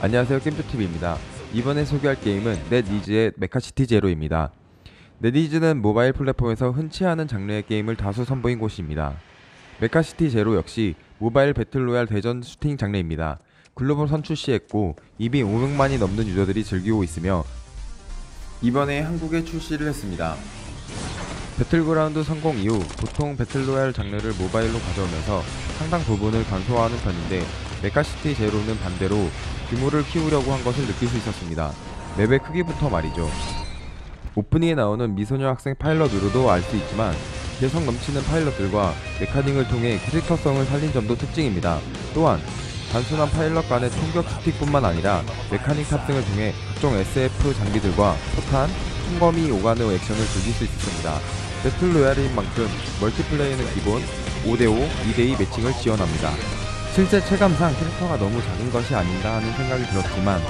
안녕하세요, 겜투TV입니다. 이번에 소개할 게임은 넷이즈의 메카시티 제로입니다. 넷이즈는 모바일 플랫폼에서 흔치 않은 장르의 게임을 다수 선보인 곳입니다. 메카시티 제로 역시 모바일 배틀로얄 대전 슈팅 장르입니다. 글로벌선 출시했고 이미 500만이 넘는 유저들이 즐기고 있으며 이번에 한국에 출시를 했습니다. 배틀그라운드 성공 이후 보통 배틀로얄 장르를 모바일로 가져오면서 상당 부분을 간소화하는 편인데 메카시티 제로는 반대로 규모를 키우려고 한 것을 느낄 수 있었습니다. 맵의 크기부터 말이죠. 오프닝에 나오는 미소녀 학생 파일럿으로도 알 수 있지만 개성 넘치는 파일럿들과 메카닉을 통해 캐릭터성을 살린 점도 특징입니다. 또한 단순한 파일럿 간의 총격 스틱뿐만 아니라 메카닉 탑승을 통해 각종 SF 장비들과 포탄, 총검이 오가는 액션을 즐길 수 있습니다. 배틀로얄인 만큼 멀티플레이는 기본 5대5, 2대2 매칭을 지원합니다. 실제 체감상 캐릭터가 너무 작은 것이 아닌가 하는 생각이 들었지만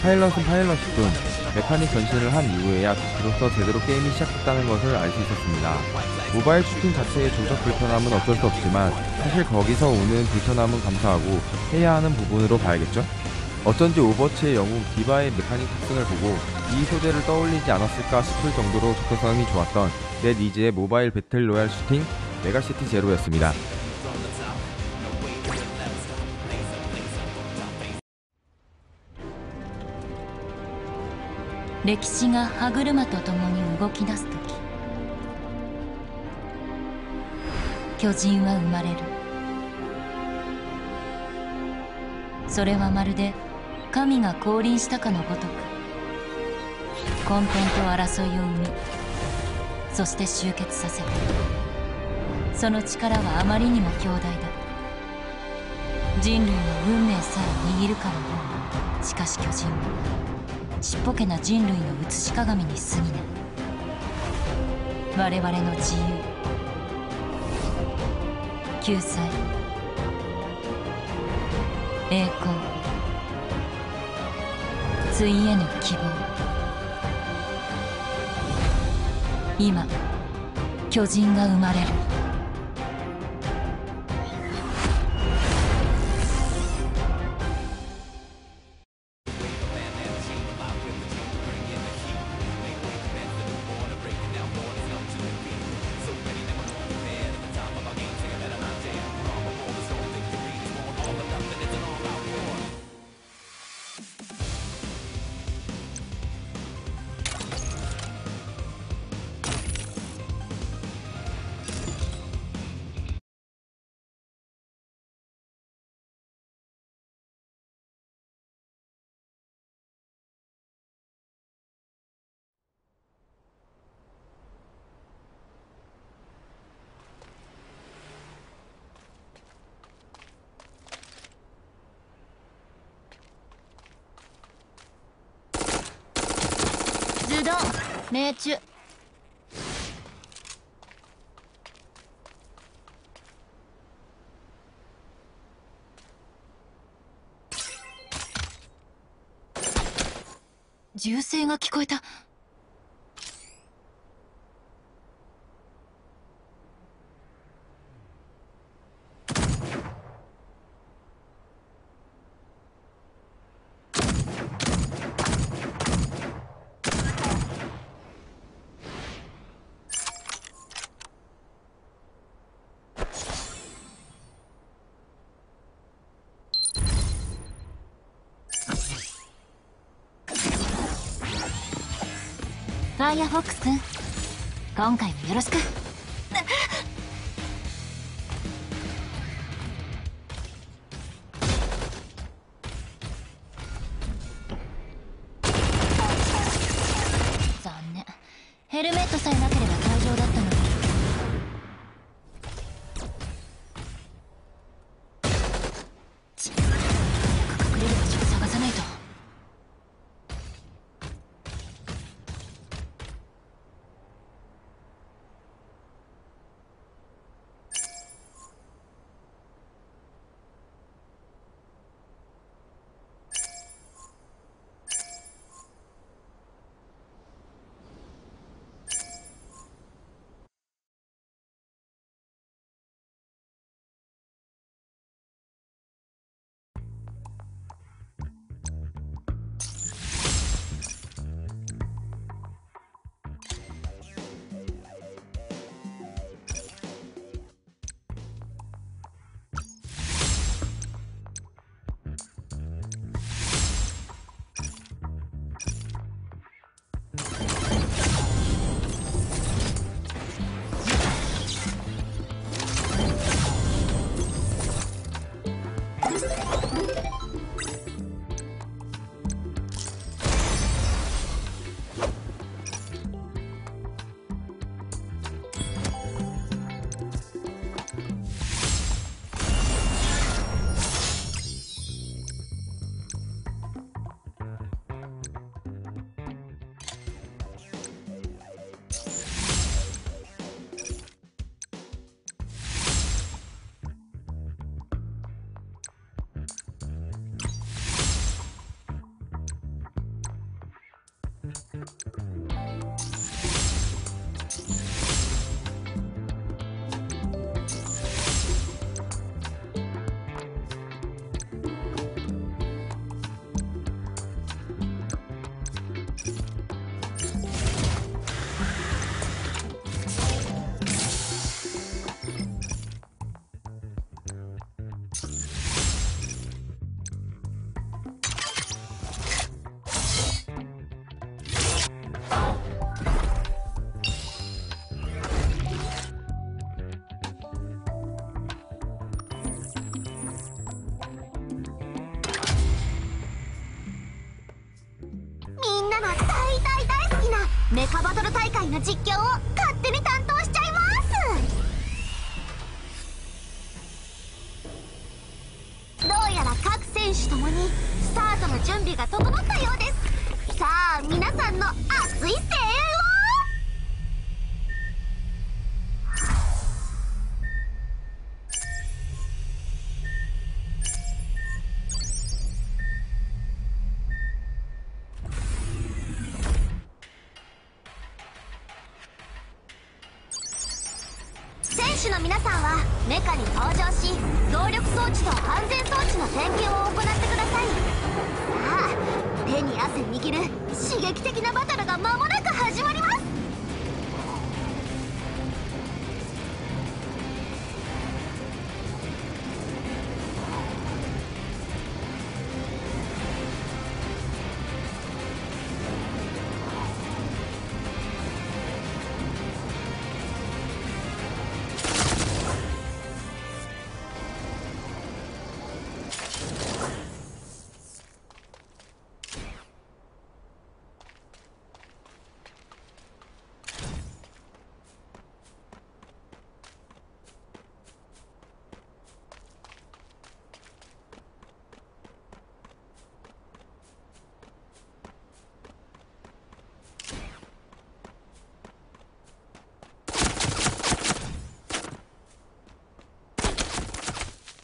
파일럿은 파일럿이군 메카닉 변신을 한 이후에야 그로써 제대로 게임이 시작됐다는 것을 알 수 있었습니다. 모바일 슈팅 자체의 조작 불편함은 어쩔 수 없지만 사실 거기서 오는 불편함은 감사하고 해야 하는 부분으로 봐야겠죠? 어쩐지 오버워치의 영웅 디바의 메카닉 특징을 보고 이 소재를 떠올리지 않았을까 싶을 정도로 접근성이 좋았던 넷이즈의 모바일 배틀로얄 슈팅 메카시티 제로였습니다.歴史が歯車と共に動き出す時、巨人は生まれる。それはまるで神が降臨したかのごとく、混沌と争いを生み、そして集結させる。その力はあまりにも強大だ。人類の運命さえ握るかのよう。しかし巨人はちっぽけな人類の映し鏡に過ぎない。我々の自由、救済、栄光、ついえぬ希望。今、巨人が生まれる。命中。銃声が聞こえた。ファイアフォックス君、今回もよろしく。残念、ヘルメットさえなければ退場だったのに。ちっ、早く隠れる場所を探さないと。メカバトル大会の実況を勝手に担当しちゃいます。どうやら各選手ともにスタートの準備が整ったようです。さあ皆さんの熱い声援を。選手の皆さんはメカに登場し、動力装置と安全装置の点検を行ってください。さあ手に汗握る刺激的なバトルが間もなく始まります。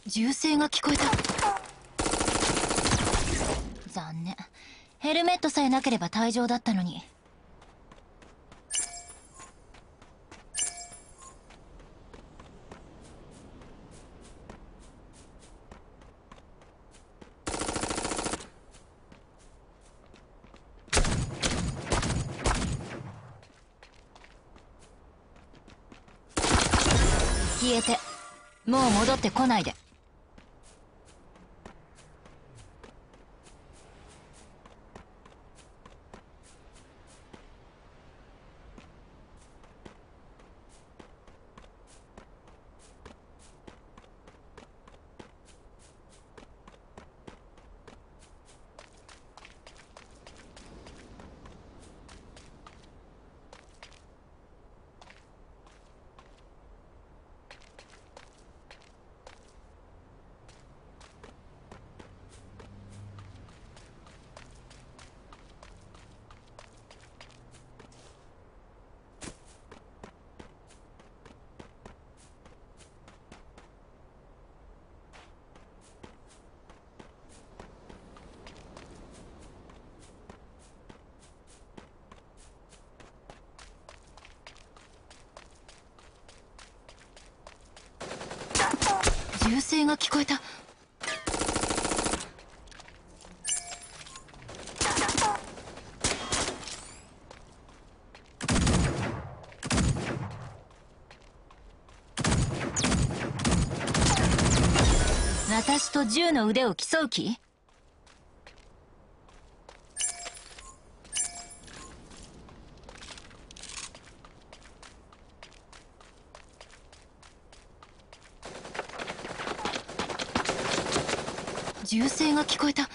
銃声が聞こえた。残念、ヘルメットさえなければ退場だったのに。消えて、もう戻ってこないで。銃声が聞こえた。私と銃の腕を競う気？銃声が聞こえた。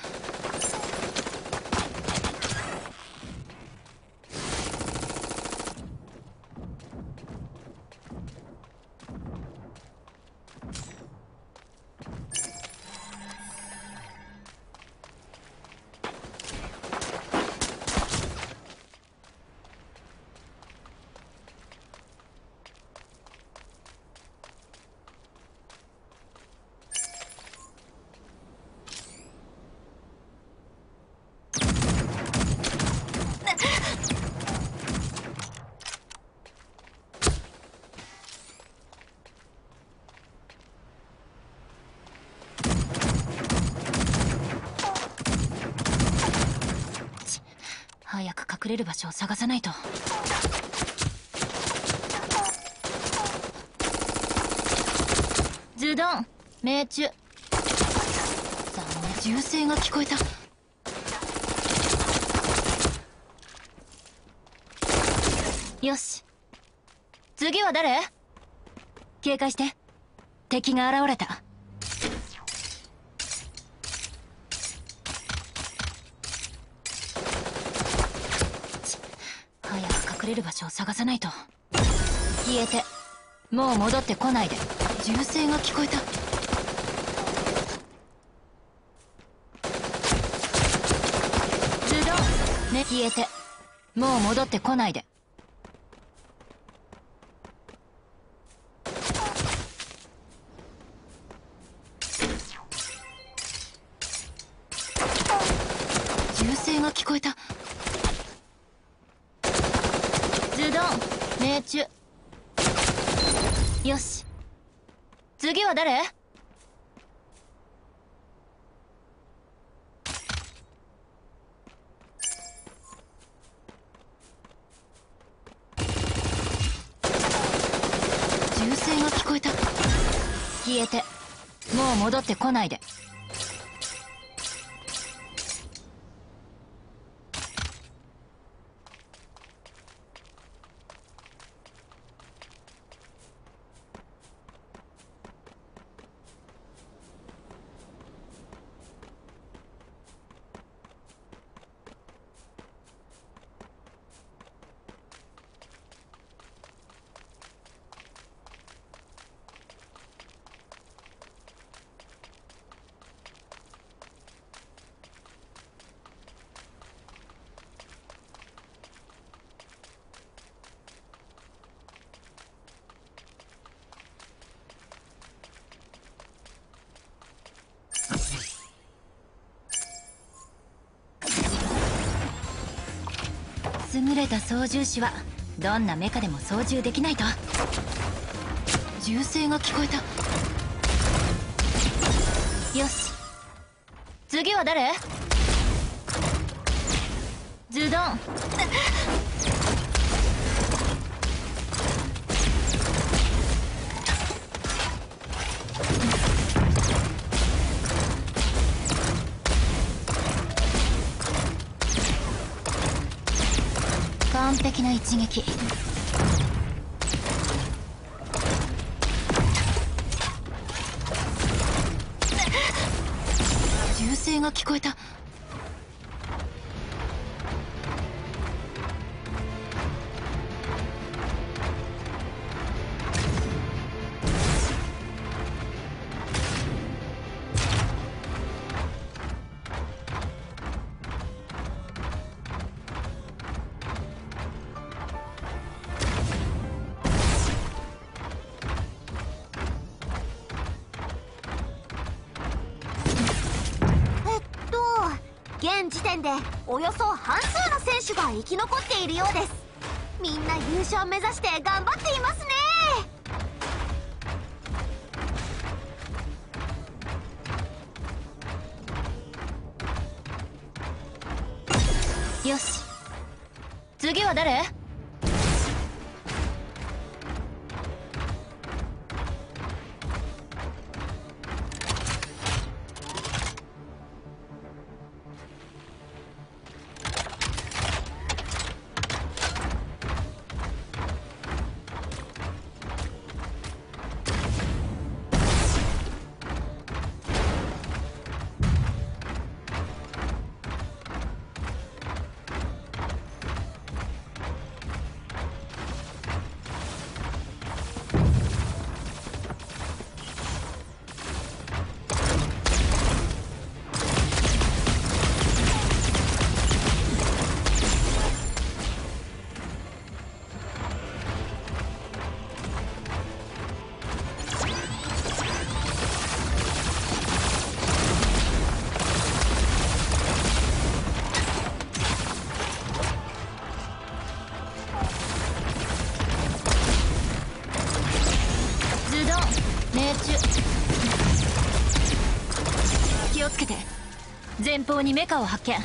早く隠れる場所を探さないと。ズドン、命中。さあ、銃声が聞こえた。よし、次は誰？警戒して、敵が現れた。隠れる場所を探さないと。消えてもう戻ってこないで。銃声が聞こえた。ズドンね。消えてもう戻ってこないで。銃声が聞こえた。ズドン命中。よし、次は誰？銃声が聞こえた。消えてもう戻ってこないで。優れた操縦士はどんなメカでも操縦できないと。銃声が聞こえた。よし、次は誰？ズドン。完璧な一撃。銃声が聞こえた。現時点でおよそ半数の選手が生き残っているようです。みんな優勝目指して頑張っていますね。よし、次は誰？気をつけて。前方にメカを発見。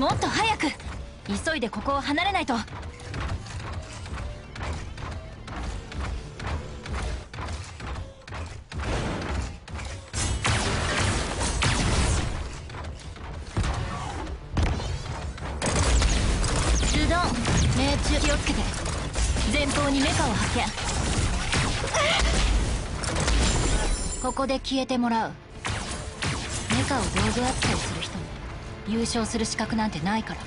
もっと早く、急いでここを離れないと。気をつけて。前方にメカを発見。ここで消えてもらう。メカを道具扱いする人に優勝する資格なんてないから。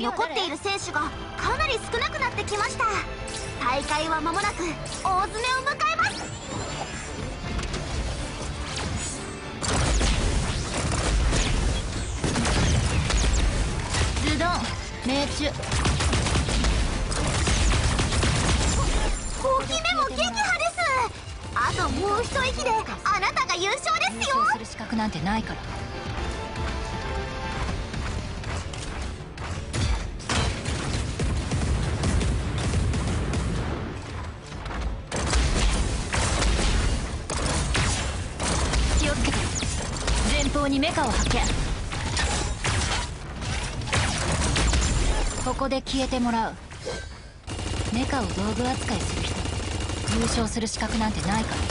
残っている選手がかなり少なくなってきました。大会は間もなく大詰めを迎えます。ズドン命中。5期目も撃破です。あともう一息であなたが優勝ですよ。優勝する資格なんてないから。メカを発見。ここで消えてもらう。メカを道具扱いする人優勝する資格なんてないから。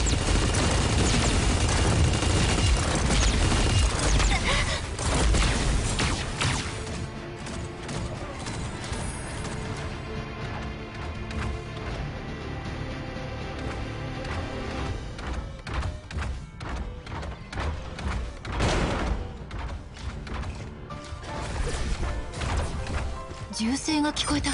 銃声が聞こえた。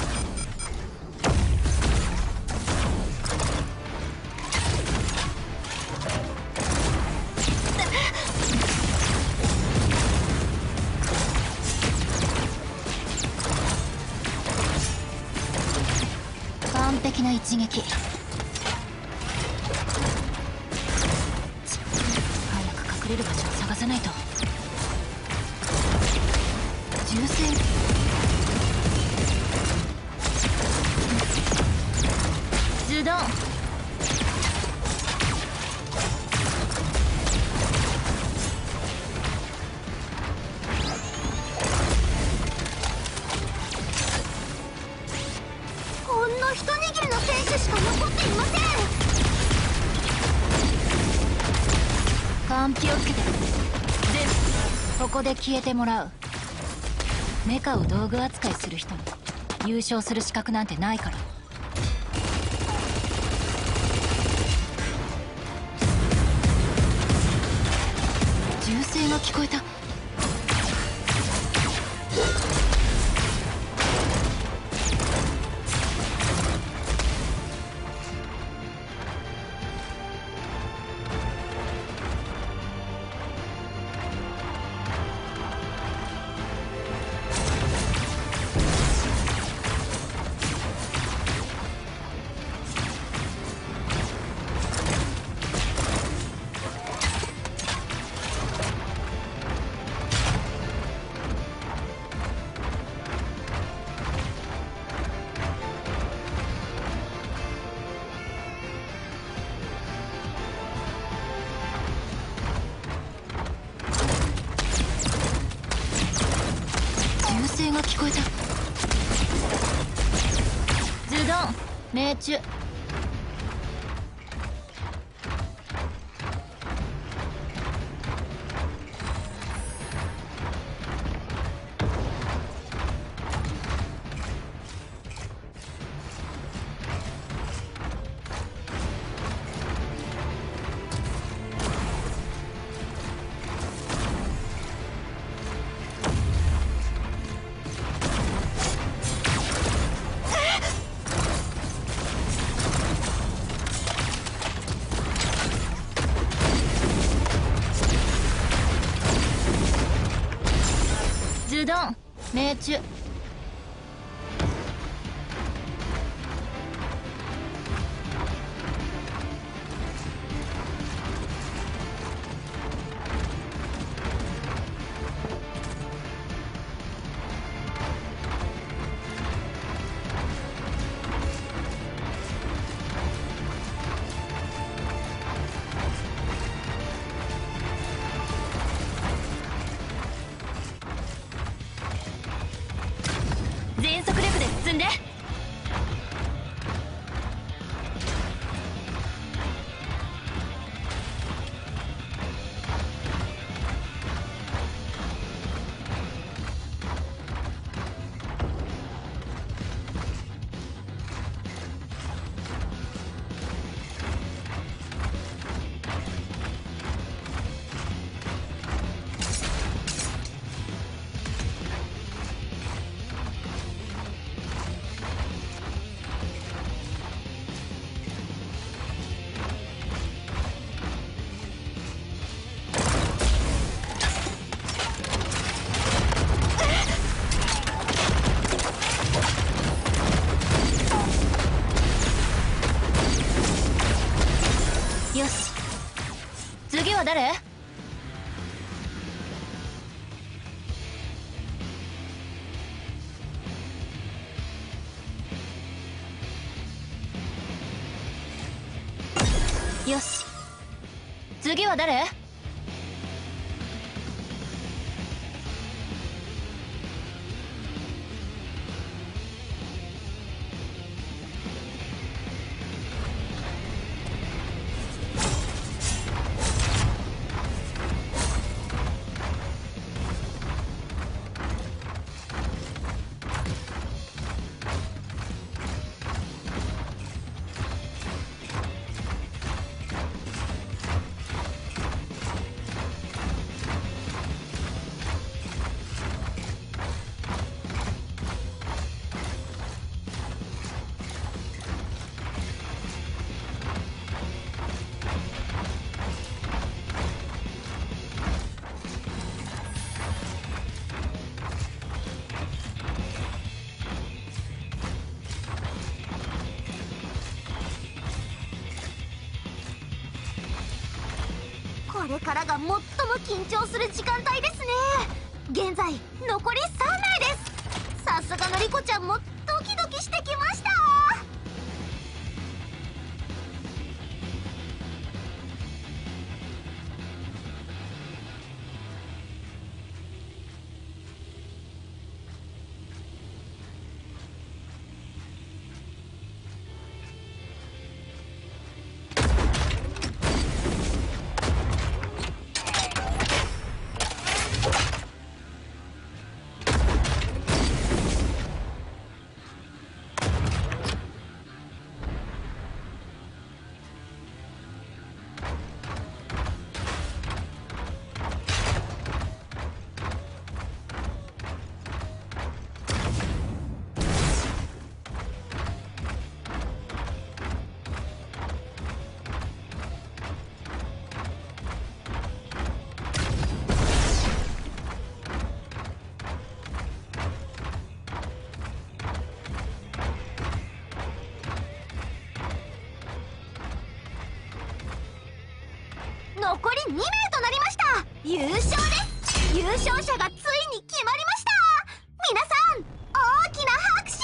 完璧な一撃。早く隠れる場所を探さないと。銃声。ここで消えてもらう。メカを道具扱いする人に優勝する資格なんてないから。銃声が聞こえた。銃が聞こえた。ズドン命中。命中。誰？よし。次は誰？これからが最も緊張する時間帯ですね。現在残り3枚です。さすがのリコちゃんもドキドキしてきました。残り2名となりました。優勝です。優勝者がついに決まりました。皆さん大きな拍手を。